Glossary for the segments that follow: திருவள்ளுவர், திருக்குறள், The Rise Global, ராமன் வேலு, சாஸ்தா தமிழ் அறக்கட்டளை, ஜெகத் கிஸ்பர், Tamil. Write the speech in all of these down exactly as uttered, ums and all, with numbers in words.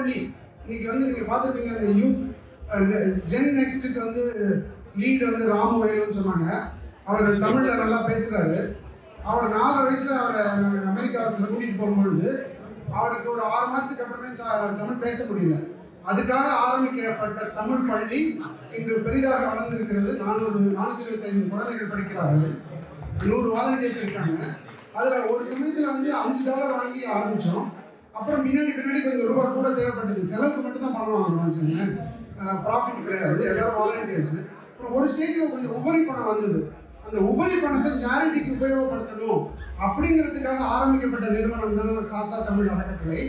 Properly இன்னைக்கு வந்து நீங்க பார்த்துருப்பீங்க அந்த யூத் ஜென் நெக்ஸ்ட்டுக்கு வந்து லீட் வந்து ராம வேலுன்னு சொன்னாங்க. அவர் தமிழில் நல்லா பேசுகிறாரு. அவர் நாலு வயசில் அவரை அமெரிக்காவுக்கு கூட்டிகிட்டு போகும்பொழுது அவருக்கு ஒரு ஆறு மாதத்துக்கு அப்புறமே த தமிழ் பேச முடியல. அதுக்காக ஆரம்பிக்கப்பட்ட தமிழ் பள்ளி இன்று பெரிதாக வளர்ந்திருக்கிறது. நானூறு நானூற்றி இருபத்தி ஐந்து குழந்தைகள் படிக்கிறார்கள். நூறு வாலண்டியர்ஸ் இருக்காங்க. அதில் ஒரு சமயத்தில் வந்து அஞ்சு டாலர் வாங்கி ஆரம்பித்தோம். அப்புறம் முன்னாடி பின்னாடி கொஞ்சம் ரூபாய் கூட தேவைப்பட்டது. செலவுக்கு மட்டும்தான் பணம் வாங்கணும்னு சொன்னேன், ப்ராஃபிட் கிடையாது, எல்லாரும் வாலண்டியர்ஸ். அப்புறம் ஒரு ஸ்டேஜில் கொஞ்சம் உபரி பணம் வந்தது. அந்த உபரி பணத்தை சேரிட்டிக்கு உபயோகப்படுத்தணும் அப்படிங்கிறதுக்காக ஆரம்பிக்கப்பட்ட நிறுவனம் தான் சாஸ்தா தமிழ் அறக்கட்டளை.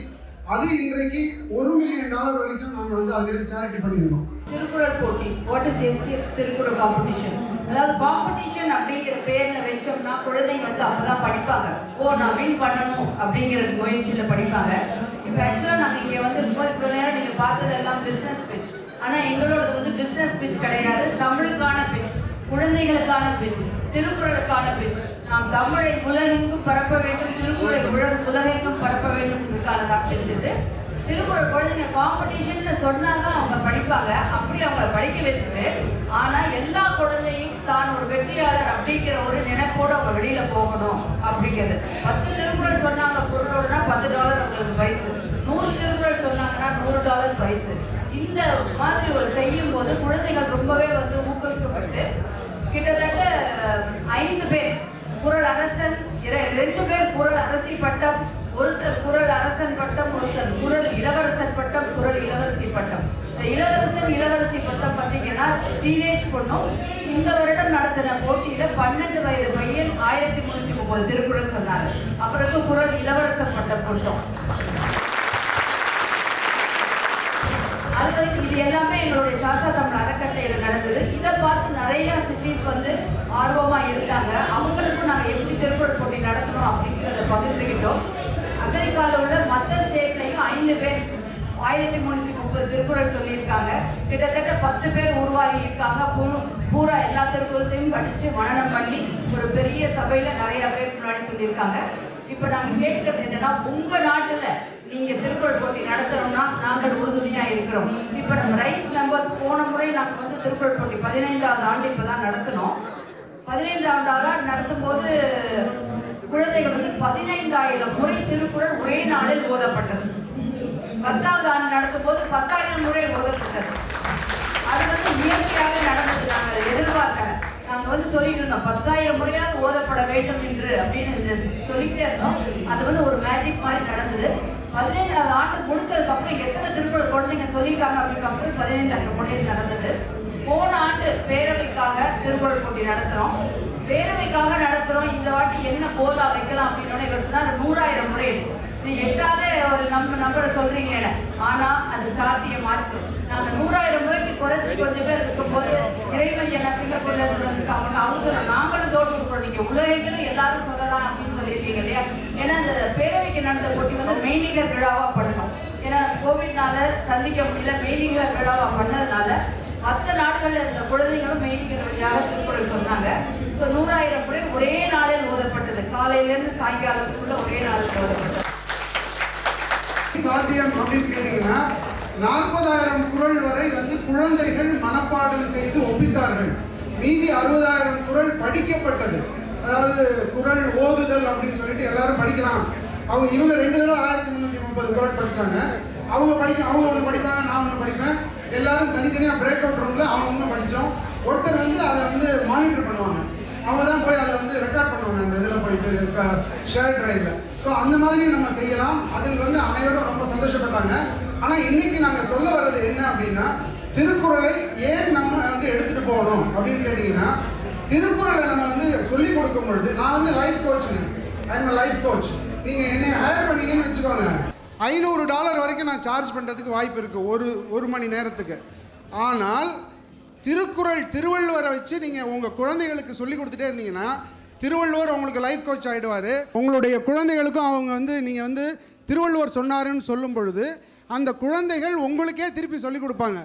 அது இன்றைக்கு ஒரு மில்லியன் டாலர் வரைக்கும் நாங்கள் வந்து அதில் சேரிட்டி பண்ணியிருக்கோம். திருக்குறள் போட்டி, what is STF திருக்குறள் competition, அதாவது காம்படிஷன் அப்படிங்கிற பேரில் வச்சோம்னா குழந்தைங்க வந்து அப்போ தான் படிப்பாங்க. ஓ, நான் வின் பண்ணணும் அப்படிங்கிற முயற்சியில் படிப்பாங்க. இப்போ ஆக்சுவலாக நாங்கள் இங்கே வந்து ரொம்ப இவ்வளோ நேரம் நீங்கள் பார்க்குறதெல்லாம் பிஸ்னஸ் பிட்ச். ஆனால் எங்களோடது வந்து பிஸ்னஸ் பிட்ச் கிடையாது, தமிழுக்கான பிட்ச், குழந்தைகளுக்கான பிட்ச், திருக்குறளுக்கான பிட்ச். நாம் தமிழை உலகெங்கும் பரப்ப வேண்டும், திருக்குறளை உலக உலகெங்கும் பரப்ப வேண்டும் இதுக்கானதாக பிடிச்சது. திருக்குறள் குழந்தைங்க காம்படிஷன்னு சொன்னால் தான் அவங்க படிப்பாங்க. அப்படி அவங்க படிக்க வச்சுட்டு ஆனால் எல்லா குழந்தையும் தான் ஒரு வெற்றியாளர் அப்படிங்கிற ஒரு நினைப்போடு அவங்க வெளியில் போகணும் அப்படிங்கிறது. பத்து திருக்குறள் சொன்னாங்க பொருளோடனா பத்து டாலர் அவங்களுக்கு பரிசு, நூறு திருக்குறள் சொன்னாங்கன்னா நூறு டாலர் பரிசு. இந்த மாதிரி ஒரு செய்யும் போது குழந்தைகள் ரொம்பவே வந்து ஊக்குவிக்கப்பட்டு கிட்டத்தட்ட ஐந்து பேர் குறள் அரசன், ரெண்டு பேர் குறள் அரசி பட்டம், ஒருத்தர் குறள் அரசன் பட்டம், ஒருத்தர் குறள் இளவரசன் பட்டம், குறள் இளவரசி பட்டம். இந்த இளவரசன் இளவரசி பட்டம் பார்த்தீங்கன்னா டீனேஜ் பண்ணும். இந்த வருடம் நடத்தின போட்டியில் பன்னெண்டு வயது பையன் ஆயிரத்தி முன்னூற்றி முப்பது திருக்குறள் சொன்னார். அப்புறம் குறள் இளவரசன் பட்டம் கொடுத்தோம். அதுக்கு இது எல்லாமே எங்களுடைய சாஸ்தா தமிழ் அறக்கட்டளையில் நடந்தது. இதை பார்த்து நிறையா சிட்டிஸ் வந்து ஆர்வமாக இருந்தாங்க. அவங்களுக்கும் நாங்கள் எப்படி திருக்குறள் போட்டி நடத்தணும் அப்படிங்கிறத பகிர்ந்துக்கிட்டோம். அமெரிக்காவில் உள்ள மற்ற ஸ்டேட்லையும் ஐந்து பேர் ஆயிரத்தி முன்னூற்றி முப்பது திருக்குறள் சொல்லியிருக்காங்க. கிட்டத்தட்ட பத்து பேர் உருவாகி இருக்காங்க. பூ பூரா எல்லா திருக்குறளையும் படித்து மனனம் பண்ணி ஒரு பெரிய சபையில் நிறையா பேர் முன்னாடி சொல்லியிருக்காங்க. இப்போ நாங்கள் கேட்கறது என்னென்னா, உங்கள் நாட்டில் நீங்கள் திருக்குறள் போட்டி நடத்துகிறோம்னா நாங்கள் உறுதுணையாக இருக்கிறோம். இப்போ நம்ம ரைஸ் மெம்பர்ஸ் போன முறை நாங்கள் வந்து திருக்குறள் போட்டி பதினைந்தாவது ஆண்டு இப்போ தான் நடத்தினோம். பதினைந்தாவது நடத்தும் போது குழந்தைகள் வந்து பதினைந்தாயிரம் முறை திருக்குறள் ஒரே நாளில் ஓதப்பட்டது. பத்தாவது ஆண்டு நடத்தும் போது பத்தாயிரம் முறை ஓதப்பட்டது. அது வந்து இயற்கையாக நடந்தது. நாங்கள் எதிர்பார்க்க நாங்கள் வந்து சொல்லிட்டு இருந்தோம் பத்தாயிரம் முறையாக ஓதப்பட வேண்டும் என்று அப்படின்னு சொல்லிக்கிட்டே இருந்தோம். அது வந்து ஒரு மேஜிக் மாதிரி நடந்தது. பதினைந்தாவது ஆண்டு கொடுத்ததுக்கு அப்புறம் எத்தனை திருக்குறள் குழந்தைங்க சொல்லியிருக்காங்க அப்படின்னு பார்க்கும்போது பதினைஞ்சாயிரம் முறையில் நடந்தது. போன ஆண்டு பேரவைக்காக திருக்குறள் போட்டி நடத்துகிறோம், பேரவைக்காக நடத்துகிறோம். இந்த வாட்டி என்ன கோலா வைக்கலாம் அப்படின்னு இவர் சொன்னார், நூறாயிரம் முறையில். இது எட்டாவது ஒரு நம்ம நம்பரை சொல்கிறீங்க என, ஆனால் அது சாத்தியமாச்சு. நாங்கள் நூறாயிரம் முறைக்கு குறைச்சி கொஞ்சம் பேர் இருக்கும்போது இறைவன் என்ன சிங்கப்பூரில் இருந்துருக்கு அவங்க அவங்க நாங்களும் தோற்றுக்கிறோம். நீங்கள் உலகங்களும் எல்லாரும் சொல்லலாம் அப்படின்னு சொல்லியிருக்கீங்க இல்லையா? ஏன்னா அந்த பேரவைக்கு நடந்த போட்டி வந்து மெய்நிகர் விழாவாக பண்ணணும். ஏன்னா கோவிட்னால சந்திக்க முடியல. மெய்நிகர் விழாவாக பண்ணதுனால மற்ற நாடுகளில் இருந்த குழந்தைகளும் மெய்நிகர் வழியாக திருக்குறள் சொன்னாங்க. ஸோ நூறாயிரம் முறை ஒரே நாளில் ஓதப்பட்டது. காலையிலேருந்து சாயங்காலத்துக்குள்ளே ஒரே நாளில் ஓதப்பட்டது. சாத்தியம் அப்படின்னு கேட்டீங்கன்னா நாற்பதாயிரம் குறள் வரை வந்து குழந்தைகள் மனப்பாடம் செய்து ஒப்பித்தார்கள். மீதி அறுபதாயிரம் குறள் படிக்கப்பட்டது. அதாவது குறள் ஓதுதல் அப்படின்னு சொல்லிட்டு எல்லாரும் படிக்கலாம். அவங்க இவங்க ரெண்டு தடவை ஆயிரத்தி முந்நூற்றி முப்பது குறள் படித்தாங்க. அவங்க படிக்க அவங்க ஒன்று படிப்பாங்க, நான் ஒன்று படிப்பேன். எல்லாரும் தனித்தனியாக பிரேக் அவுட் ரூமில் அவங்க ஒன்று படித்தோம். ஒருத்தர் வந்து அதை வந்து மானிட்டர் பண்ணுவாங்க. அவங்க தான் போய் அதை வந்து ரெக்கார்ட் பண்ணுவாங்க அந்த இதில் போயிட்டு ஷேர் ட்ரைவில். ஸோ அந்த மாதிரி நம்ம செய்யலாம். அதில் வந்து அனைவரும் ரொம்ப சந்தோஷப்பட்டாங்க. ஆனால் இன்றைக்கி நாங்கள் சொல்ல வர்றது என்ன அப்படின்னா, திருக்குறளை ஏன் நம்ம வந்து எடுத்துகிட்டு போகணும் அப்படின்னு கேட்டிங்கன்னா, திருக்குறளை நம்ம வந்து சொல்லிக் கொடுக்கும் பொழுது, நான் வந்து லைஃப் கோச்சுங்க, ஐம் லைஃப் கோச், நீங்கள் என்னை ஹையர் பண்ணீங்கன்னு வச்சுக்கோங்க. ஐநூறு டாலர் வரைக்கும் நான் சார்ஜ் பண்ணுறதுக்கு வாய்ப்பு இருக்குது ஒரு ஒரு மணி நேரத்துக்கு. ஆனால் திருக்குறள் திருவள்ளுவரை வச்சு நீங்கள் உங்கள் குழந்தைகளுக்கு சொல்லிக் கொடுத்துட்டே இருந்தீங்கன்னா திருவள்ளுவர் உங்களுக்கு லைஃப் கோச் ஆகிடுவார். உங்களுடைய குழந்தைகளுக்கும் அவங்க வந்து நீங்கள் வந்து திருவள்ளுவர் சொன்னாருன்னு சொல்லும் பொழுது அந்த குழந்தைகள் உங்களுக்கே திருப்பி சொல்லிக் கொடுப்பாங்க.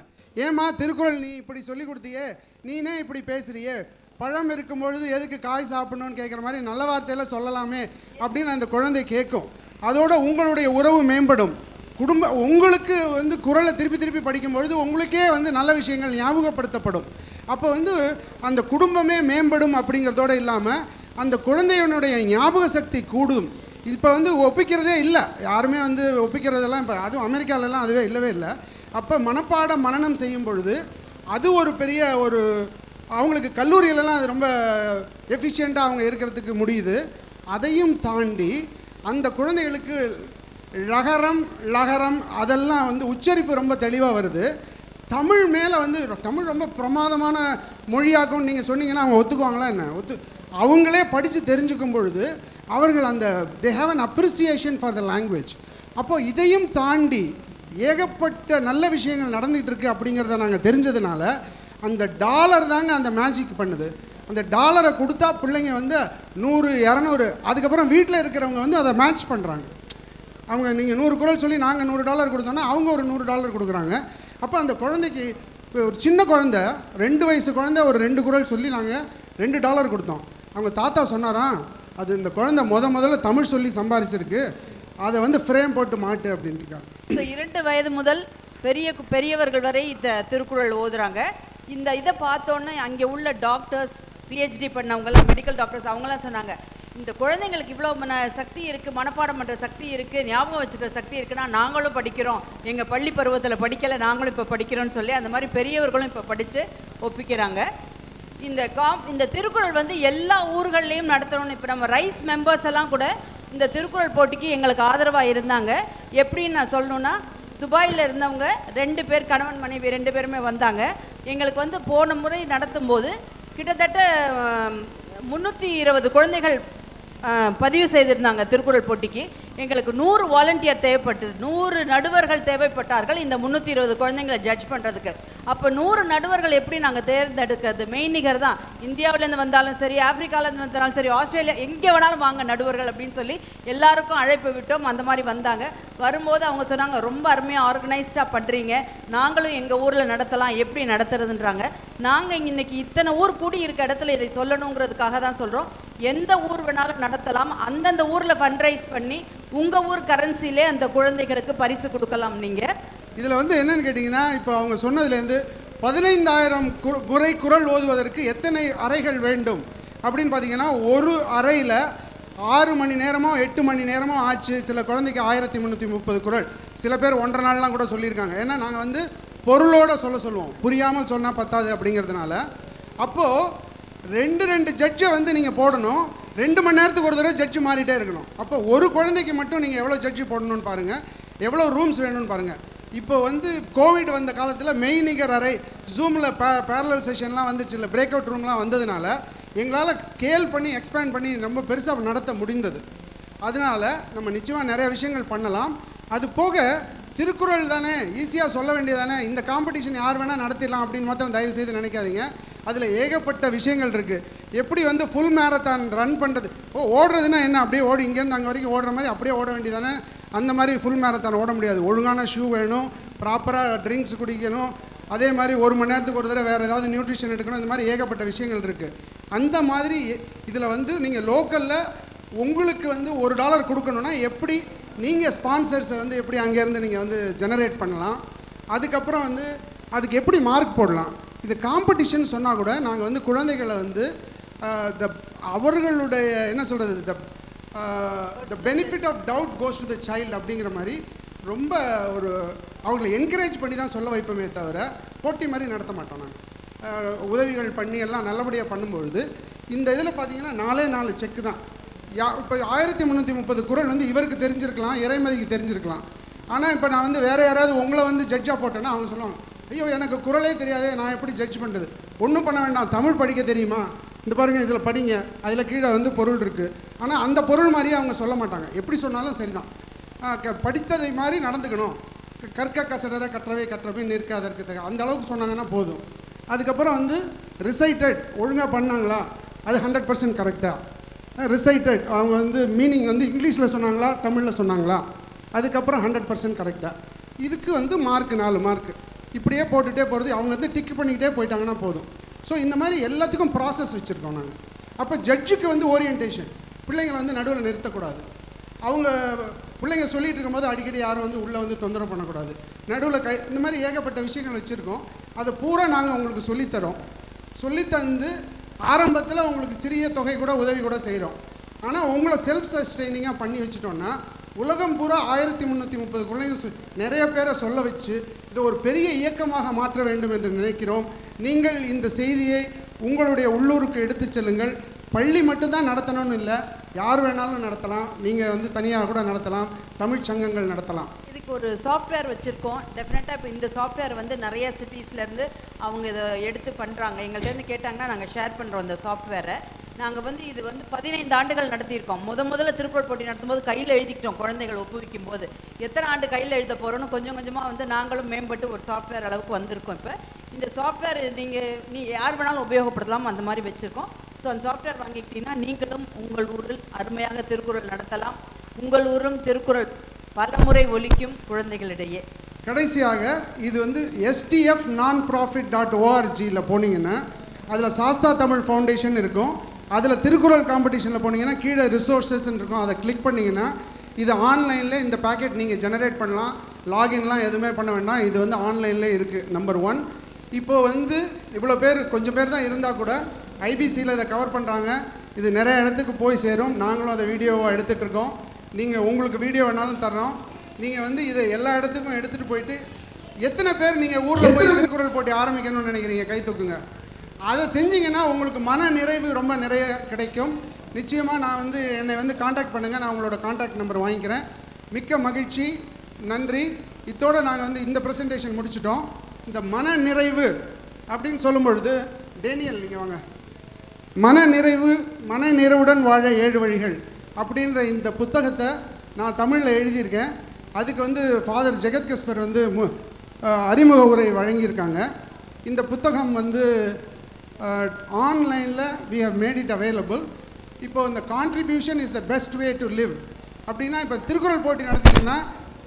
ஏம்மா திருக்குறள் நீ இப்படி சொல்லிக் கொடுத்தியே, நீனே இப்படி பேசுகிறியே, பழம் இருக்கும்பொழுது எதுக்கு காய் சாப்பிடணும்னு கேட்குற மாதிரி நல்ல வார்த்தையில் சொல்லலாமே அப்படின்னு அந்த குழந்தை கேட்கும். அதோடு உங்களுடைய உறவு மேம்படும். குடும்ப உங்களுக்கு வந்து குறளை திருப்பி திருப்பி படிக்கும்பொழுது உங்களுக்கே வந்து நல்ல விஷயங்கள் ஞாபகப்படுத்தப்படும். அப்போ வந்து அந்த குடும்பமே மேம்படும் அப்படிங்கிறதோடு இல்லாமல் அந்த குழந்தையினுடைய ஞாபக சக்தி கூடும். இப்போ வந்து ஒப்பிக்கிறதே இல்லை, யாருமே வந்து ஒப்பிக்கிறதெல்லாம் இப்போ அதுவும் அமெரிக்காவிலலாம் அதுவே இல்லவே இல்லை. அப்போ மனப்பாடம் மனனம் செய்யும் பொழுது அது ஒரு பெரிய ஒரு அவங்களுக்கு கல்லூரியிலலாம் அது ரொம்ப எஃபிஷியண்ட்டாக அவங்க இருக்கிறதுக்கு முடியுது. அதையும் தாண்டி அந்த குழந்தைகளுக்கு லகரம் லகரம் அதெல்லாம் வந்து உச்சரிப்பு ரொம்ப தெளிவாக வருது. தமிழ் மேலே வந்து தமிழ் ரொம்ப பிரமாதமான மொழியாக்கும்னு நீங்கள் சொன்னீங்கன்னா அவங்க ஒத்துக்குவாங்களா என்ன? ஒத்து அவங்களே படித்து தெரிஞ்சுக்கும் பொழுது அவர்கள் அந்த they have an appreciation for the language. அப்போது இதையும் தாண்டி ஏகப்பட்ட நல்ல விஷயங்கள் நடந்துகிட்டு இருக்குது அப்படிங்கிறத நாங்கள் தெரிஞ்சதுனால அந்த டாலர் தாங்க அந்த மேஜிக் பண்ணுது. அந்த டாலரை கொடுத்தா பிள்ளைங்க வந்து நூறு இரநூறு அதுக்கப்புறம் வீட்டில் இருக்கிறவங்க வந்து அதை மேட்ச் பண்ணுறாங்க. அவங்க நீங்கள் நூறு குறள் சொல்லி நாங்கள் நூறு டாலர் கொடுத்தோன்னா அவங்க ஒரு நூறு டாலர் கொடுக்குறாங்க. அப்போ அந்த குழந்தைக்கு இப்போ ஒரு சின்ன குழந்தை ரெண்டு வயசு குழந்தை ஒரு ரெண்டு குறள் சொல்லி நாங்கள் ரெண்டு டாலர் கொடுத்தோம். அவங்க தாத்தா சொன்னாராம், அது இந்த குழந்தை முத முதல்ல தமிழ் சொல்லி சம்பாதிச்சிருக்கு, அதை வந்து ஃப்ரேம் போட்டு மாட்டு அப்படின்ட்டுருக்காங்க. ஸோ இரண்டு வயது முதல் பெரிய பெரியவர்கள் வரை இந்த திருக்குறள் ஓதுறாங்க. இந்த இதை பார்த்தோன்னே அங்கே உள்ள டாக்டர்ஸ் பிஹெச்டி பண்ணவங்களாம் மெடிக்கல் டாக்டர்ஸ் அவங்களாம் சொன்னாங்க, இந்த குழந்தைங்களுக்கு இவ்வளோ மன சக்தி இருக்குது, மனப்பாடம் பண்ணுற சக்தி இருக்குது, ஞாபகம் வச்சுக்கிற சக்தி இருக்குன்னா நாங்களும் படிக்கிறோம், எங்கள் பள்ளி பருவத்தில் படிக்கலை நாங்களும் இப்போ படிக்கிறோன்னு சொல்லி அந்த மாதிரி பெரியவர்களும் இப்போ படித்து ஒப்பிக்கிறாங்க. இந்த காம் இந்த திருக்குறள் வந்து எல்லா ஊர்கள்லேயும் நடத்தணும்னு இப்போ நம்ம ரைஸ் மெம்பர்ஸ் எல்லாம் கூட இந்த திருக்குறள் போட்டிக்கு எங்களுக்கு ஆதரவாக இருந்தாங்க. எப்படின்னு நான் சொல்லணுன்னா, துபாயில் இருந்தவங்க ரெண்டு பேர் கணவன் மனைவி ரெண்டு பேருமே வந்தாங்க. எங்களுக்கு வந்து போன முறை நடத்தும் போது கிட்டத்தட்ட முந்நூற்றி இருபது குழந்தைகள் பதிவு செய்திருந்தாங்க திருக்குறள் போட்டிக்கு. எங்களுக்கு நூறு வாலண்டியர் தேவைப்பட்டது, நூறு நடுவர்கள் தேவைப்பட்டார்கள் இந்த முந்நூற்றி இருபது குழந்தைங்களை ஜட்ஜ் பண்ணுறதுக்கு. அப்போ நூறு நடுவர்கள் எப்படி நாங்கள் தேர்ந்தெடுக்கிறது? மெய்நிகர் தான், இந்தியாவிலேருந்து வந்தாலும் சரி, ஆப்பிரிக்காவிலேருந்து வந்தாலும் சரி, ஆஸ்திரேலியா எங்கே வேணாலும் வாங்க நடுவர்கள் அப்படின்னு சொல்லி எல்லாருக்கும் அழைப்பு விட்டோம். அந்த மாதிரி வந்தாங்க. வரும்போது அவங்க சொன்னாங்க, ரொம்ப அருமையாக ஆர்கனைஸ்டாக பண்ணுறீங்க, நாங்களும் எங்கள் ஊரில் நடத்தலாம், எப்படி நடத்துறதுன்றாங்க. நாங்கள் இன்றைக்கி இத்தனை ஊர் கூடி இருக்க இடத்துல இதை சொல்லணுங்கிறதுக்காக தான் சொல்கிறோம். எந்த ஊர் வேணாலும் நடத்தலாம், அந்தந்த ஊரில் ஃபண்ட்ரைஸ் பண்ணி உங்கள் ஊர் கரன்சிலே அந்த குழந்தைகளுக்கு பரிசு கொடுக்கலாம். நீங்கள் இதில் வந்து என்னென்னு கேட்டிங்கன்னா, இப்போ அவங்க சொன்னதுலேருந்து பதினைந்தாயிரம் குறை குறள் ஓதுவதற்கு எத்தனை அறைகள் வேண்டும் அப்படின்னு பார்த்தீங்கன்னா, ஒரு அறையில் ஆறு மணி நேரமோ எட்டு மணி நேரமோ ஆச்சு. சில குழந்தைக்கு ஆயிரத்தி முந்நூற்றி முப்பது குறள், சில பேர் ஒன்றரை நாள்லாம் கூட சொல்லியிருக்காங்க. ஏன்னா நாங்கள் வந்து பொருளோடு சொல்ல சொல்லுவோம், புரியாமல் சொன்னால் பத்தாது அப்படிங்கிறதுனால. அப்போது ரெண்டு ரெண்டு ஜட்ஜை வந்து நீங்கள் போடணும், ரெண்டு மணி நேரத்துக்கு ஒரு தடவை ஜட்ஜு மாறிட்டே இருக்கணும். அப்போ ஒரு குழந்தைக்கு மட்டும் நீங்கள் எவ்வளோ ஜட்ஜு போடணும்னு பாருங்கள், எவ்வளோ ரூம்ஸ் வேணும்னு பாருங்கள். இப்போ வந்து கோவிட் வந்த காலத்தில் மெய்நிகர் அறை ஜூமில் பே பேரலல் செஷன்லாம் வந்துச்சு, இல்லை பிரேக் அவுட் ரூம்லாம் வந்ததுனால எங்களால் ஸ்கேல் பண்ணி எக்ஸ்பேண்ட் பண்ணி ரொம்ப பெருசாக நடத்த முடிந்தது. அதனால் நம்ம நிச்சயமாக நிறைய விஷயங்கள் பண்ணலாம். அது போக திருக்குறள் தானே, ஈஸியாக சொல்ல வேண்டியதானே, இந்த காம்படிஷன் யார் வேணால் நடத்திடலாம் அப்படின்னு மாத்திரம் தயவு செய்து நினைக்காதீங்க. அதில் ஏகப்பட்ட விஷயங்கள் இருக்குது. எப்படி வந்து ஃபுல் மேரத்தான் ரன் பண்ணுறது, ஓ ஓடுறதுன்னா என்ன, அப்படியே ஓடி இங்கேருந்து அங்கே வரைக்கும் ஓடுற மாதிரி அப்படியே ஓட வேண்டியதானே. அந்த மாதிரி ஃபுல் மேரத்தான் ஓட முடியாது, ஒழுங்கான ஷூ வேணும், ப்ராப்பராக ட்ரிங்க்ஸ் குடிக்கணும், அதே மாதிரி ஒரு மணி நேரத்துக்கு ஒரு தடவை வேறு ஏதாவது நியூட்ரிஷன் எடுக்கணும். இந்த மாதிரி ஏகப்பட்ட விஷயங்கள் இருக்குது. அந்த மாதிரி இதில் வந்து நீங்கள் லோக்கலில் உங்களுக்கு வந்து ஒரு டாலர் கொடுக்கணுன்னா எப்படி நீங்கள் ஸ்பான்சர்ஸை வந்து எப்படி அங்கேருந்து நீங்கள் வந்து ஜெனரேட் பண்ணலாம், அதுக்கப்புறம் வந்து அதுக்கு எப்படி மார்க் போடலாம். இது காம்படிஷன் சொன்னால் கூட நாங்கள் வந்து குழந்தைகளை வந்து த அவர்களுடைய என்ன சொல்கிறது the the benefit of doubt goes to the child அப்படிங்கிற மாதிரி ரொம்ப ஒரு அவங்களை என்கரேஜ் பண்ணி தான் சொல்ல வைப்போமே தவிர போட்டி மாதிரி நடத்த மாட்டோம். நாங்கள் உதவிகள் பண்ணி எல்லாம் நல்லபடியாக பண்ணும்பொழுது இந்த இதில் பார்த்தீங்கன்னா நாலே நாலு செக்கு தான். யா இப்போ ஆயிரத்தி முந்நூற்றி முப்பது குறள் வந்து இவருக்கு தெரிஞ்சிருக்கலாம், இறைமதிக்கு தெரிஞ்சிருக்கலாம். ஆனால் இப்போ நான் வந்து வேறு யாராவது உங்களை வந்து ஜட்ஜாக போட்டேன்னா அவங்க சொல்லுவாங்க, ஐயோ எனக்கு குறளே தெரியாதே, நான் எப்படி ஜட்ஜ் பண்ணுறது? ஒன்றும் பண்ண வேண்டாம், தமிழ் படிக்க தெரியுமா, இந்த பாருங்கள் இதில் படிங்க, அதில் கீழே வந்து பொருள் இருக்குது. ஆனால் அந்த பொருள் மாதிரியே அவங்க சொல்ல மாட்டாங்க, எப்படி சொன்னாலும் சரி தான், படித்ததை மாதிரி நடந்துக்கணும். கற்க கசடரை கற்றவை கற்றவை நிற்காதற்கு அந்த அளவுக்கு சொன்னாங்கன்னா போதும். அதுக்கப்புறம் வந்து ரிசைட்டட் ஒழுங்காக பண்ணாங்களா, அது ஹண்ட்ரட் பர்சன்ட் கரெக்டாக ரிசைட்டட், அவங்க வந்து மீனிங் வந்து இங்கிலீஷில் சொன்னாங்களா தமிழில் சொன்னாங்களா, அதுக்கப்புறம் ஹண்ட்ரட் பர்சன்ட் கரெக்டாக. இதுக்கு வந்து மார்க்கு நாலு மார்க்கு இப்படியே போட்டுகிட்டே போகிறது. அவங்க வந்து டிக் பண்ணிக்கிட்டே போயிட்டாங்கன்னா போதும். ஸோ இந்த மாதிரி எல்லாத்துக்கும் ப்ராசஸ் வச்சுருக்கோம் நாங்கள். அப்போ ஜட்ஜுக்கு வந்து ஓரியன்டேஷன், பிள்ளைங்களை வந்து நடுவில் நிறுத்தக்கூடாது. அவங்க பிள்ளைங்க சொல்லிட்டு இருக்கும்போது அடிக்கடி யாரும் வந்து உள்ளே வந்து தொந்தரவு பண்ணக்கூடாது. நடுவில் கை இந்த மாதிரி ஏகப்பட்ட விஷயங்கள் வச்சுருக்கோம். அதை பூரா நாங்கள் உங்களுக்கு சொல்லித்தரோம். சொல்லித்தந்து ஆரம்பத்தில் உங்களுக்கு சிறிய தொகை கூட உதவி கூட செய்கிறோம். ஆனால் உங்களை செல்ஃப் சஸ்டெய்னிங்காக பண்ணி வச்சுட்டோன்னா உலகம் பூரா ஆயிரத்தி முந்நூற்றி முப்பது குழந்தைங்க நிறைய பேரை சொல்ல வச்சு இதை ஒரு பெரிய இயக்கமாக மாற்ற வேண்டும் என்று நினைக்கிறோம். நீங்கள் இந்த செய்தியை உங்களுடைய உள்ளூருக்கு எடுத்து செல்லுங்கள். பள்ளி மட்டும்தான் நடத்தணும்னு இல்லை, யார் வேணாலும் நடத்தலாம். நீங்கள் வந்து தனியாக கூட நடத்தலாம், தமிழ் சங்கங்கள் நடத்தலாம். இதுக்கு ஒரு சாஃப்ட்வேர் வச்சுருக்கோம். டெஃபினட்டாக இப்போ இந்த சாஃப்ட்வேர் வந்து நிறைய சிட்டிஸ்லேருந்து அவங்க இதை எடுத்து பண்ணுறாங்க. எங்கள்கிட்டருந்து கேட்டாங்கன்னா நாங்கள் ஷேர் பண்ணுறோம் அந்த சாஃப்ட்வேரை. நாங்கள் வந்து இது வந்து பதினைந்து ஆண்டுகள் நடத்தியிருக்கோம். முத முதல்ல திருக்குறள் போட்டி நடத்தும்போது கையில் எழுதிக்கிட்டோம். குழந்தைகள் ஒப்புவிக்கும் போது எத்தனை ஆண்டு கையில் எழுத போகிறோன்னு கொஞ்சம் கொஞ்சமாக வந்து நாங்களும் மேம்பட்டு ஒரு சாஃப்ட்வேர் அளவுக்கு வந்திருக்கோம். இப்போ இந்த சாஃப்ட்வேர் நீங்கள் நீ யார் வேணாலும் உபயோகப்படுத்தலாம், அந்த மாதிரி வச்சுருக்கோம். ஸோ அந்த சாஃப்ட்வேர் வாங்கிக்கிட்டீங்கன்னா நீங்களும் உங்கள் ஊரில் அருமையாக திருக்குறள் நடத்தலாம். உங்கள் ஊரும் திருக்குறள் பலமுறை ஒலிக்கும் குழந்தைகளிடையே. கடைசியாக இது வந்து எஸ்டிஎஃப் நான் ப்ராஃபிட் டாட் ஓஆர்ஜியில் போனீங்கன்னா அதில் சாஸ்தா தமிழ் ஃபவுண்டேஷன் இருக்கும். அதில் திருக்குறள் காம்படிஷனில் போனீங்கன்னா கீழே ரிசோர்ஸஸ்ன்னு இருக்கும். அதை கிளிக் பண்ணிங்கன்னா இது ஆன்லைனில் இந்த பேக்கெட் நீங்கள் ஜெனரேட் பண்ணலாம். லாகின்லாம் எதுவுமே பண்ண வேண்டாம், இது வந்து ஆன்லைனில் இருக்குது. நம்பர் ஒன், இப்போ வந்து இவ்வளோ பேர் கொஞ்சம் பேர் தான் இருந்தால் கூட ஐபிசியில் இதை கவர் பண்ணுறாங்க. இது நிறைய இடத்துக்கு போய் சேரும். நாங்களும் அதை வீடியோவாக எடுத்துகிட்ருக்கோம். நீங்கள் உங்களுக்கு வீடியோ வேணாலும் தர்றோம். நீங்கள் வந்து இதை எல்லா இடத்துக்கும் எடுத்துகிட்டு போயிட்டு எத்தனை பேர் நீங்கள் ஊரில் போய் திருக்குறள் போட்டி ஆரம்பிக்கணும்னு நினைக்கிறீங்க கை தூக்குங்க. அதை செஞ்சிங்கன்னா உங்களுக்கு மன நிறைவு ரொம்ப நிறைய கிடைக்கும். நிச்சயமாக நான் வந்து என்னை வந்து காண்டாக்ட் பண்ணுங்கள், நான் உங்களோட காண்டாக்ட் நம்பர் வாங்கிக்கிறேன். மிக்க மகிழ்ச்சி, நன்றி. இதோடு நாங்கள் வந்து இந்த ப்ரெசன்டேஷன் முடிச்சிட்டோம். இந்த மன நிறைவு அப்படின்னு சொல்லும்பொழுது டேனியல் நீங்கள் வாங்க. மன நிறைவு மன நிறைவுடன் வாழ ஏழு வழிகள் அப்படின்ற இந்த புத்தகத்தை நான் தமிழில் எழுதியிருக்கேன். அதுக்கு வந்து ஃபாதர் ஜெகத் கிஸ்பர் வந்து மு அறிமுக உரை வழங்கியிருக்காங்க. இந்த புத்தகம் வந்து ஆன்லைனில் we have made it available. இப்போது இந்த contribution is the best way to live அப்படின்னா இப்போ திருக்குறள் போட்டி நடத்திங்கன்னா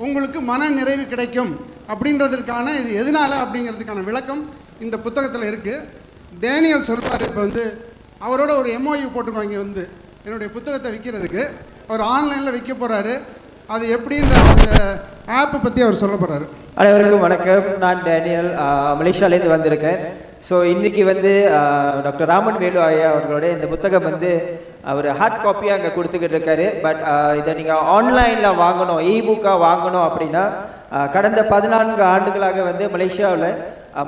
உங்களுக்கு மன நிறைவு கிடைக்கும் அப்படின்றதுக்கான இது எதனால அப்படிங்கிறதுக்கான விளக்கம் இந்த புத்தகத்தில் இருக்குது. டேனியல் சொல்வார், இப்போ வந்து அவரோட ஒரு எம்ஓயு போட்டுக்குவாங்க வந்து என்னுடைய புத்தகத்தை விற்கிறதுக்கு. அவர் ஆன்லைனில் விற்க போகிறாரு. அது எப்படின்ற அந்த ஆப்பை பற்றி அவர் சொல்ல போகிறாரு. அனைவருக்கும் வணக்கம். நான் டேனியல், மலேசியாலேருந்து வந்திருக்கேன். ஸோ இன்றைக்கி வந்து டாக்டர் ராமன் வேலு ஐயா அவர்களுடைய இந்த புத்தகம் வந்து அவர் ஹார்ட் காப்பியாக அங்கே கொடுத்துக்கிட்டு இருக்காரு. பட் இதை நீங்கள் ஆன்லைனில் வாங்கணும், இபுக்காக வாங்கணும் அப்படின்னா கடந்த பதினான்கு ஆண்டுகளாக வந்து மலேசியாவில்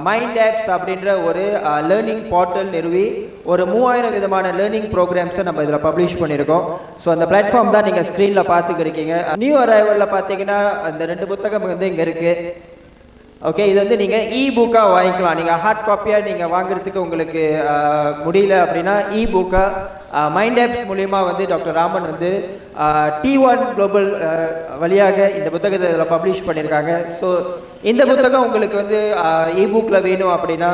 மைண்ட் ஆப்ஸ் அப்படின்ற ஒரு லேர்னிங் போர்ட்டல் நிறுவி ஒரு மூவாயிரம் விதமான லேர்னிங் ப்ரோக்ராம்ஸை நம்ம இதில் பப்ளிஷ் பண்ணியிருக்கோம். ஸோ அந்த பிளாட்ஃபார்ம் தான் நீங்கள் ஸ்க்ரீனில் பார்த்துக்கிருக்கீங்க. நியூ அரைவலில் பார்த்தீங்கன்னா அந்த ரெண்டு புத்தகம் வந்து இங்கே இருக்குது. ஓகே, இது வந்து நீங்கள் இ புக்காக வாங்கிக்கலாம். நீங்கள் ஹார்ட் காப்பியாக நீங்கள் வாங்குறதுக்கு உங்களுக்கு முடியல அப்படின்னா இ புக்காக மைண்ட் ஆப்ஸ் மூலயமா வந்து டாக்டர் ராமன் வந்து டி ஒன் குளோபல் வழியாக இந்த புத்தகத்தை இதில் பப்ளிஷ் பண்ணியிருக்காங்க. ஸோ இந்த புத்தகம் உங்களுக்கு வந்து இ புக்கில் வேணும் அப்படின்னா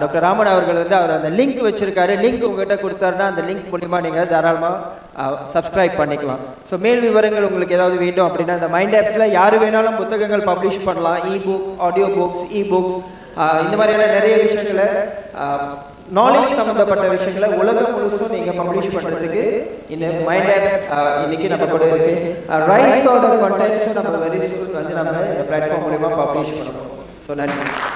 டாக்டர் ராமன் அவர்கள் வந்து அவர் அந்த லிங்க் வச்சுருக்காரு. லிங்க் உங்கள்கிட்ட கொடுத்தாருன்னா அந்த லிங்க் மூலிமா நீங்கள் தாராளமாக சப்ஸ்கிரைப் பண்ணிக்கலாம். ஸோ மேல் விவரங்கள் உங்களுக்கு ஏதாவது வேண்டும் அப்படின்னா அந்த மைண்ட் ஆப்ஸில் யார் வேணாலும் புத்தகங்கள் பப்ளிஷ் பண்ணலாம். E book, audio books, e books, இந்த மாதிரியான நிறைய விஷயங்களை நாலேஜ் சம்மந்தப்பட்ட விஷயங்களை உலகம் முழுசும் நீங்கள் பப்ளிஷ் பண்ணுறதுக்கு இந்த மைண்ட் ஆப்ஸ் இன்னைக்கு நம்ம கூட இருக்கு. ரைஸோட கண்டென்ட்ஸும் நம்ம வெரி வந்து நம்ம இந்த பிளாட்ஃபார்ம் மூலிமா பப்ளிஷ் பண்ணுறோம். ஸோ நன்றி.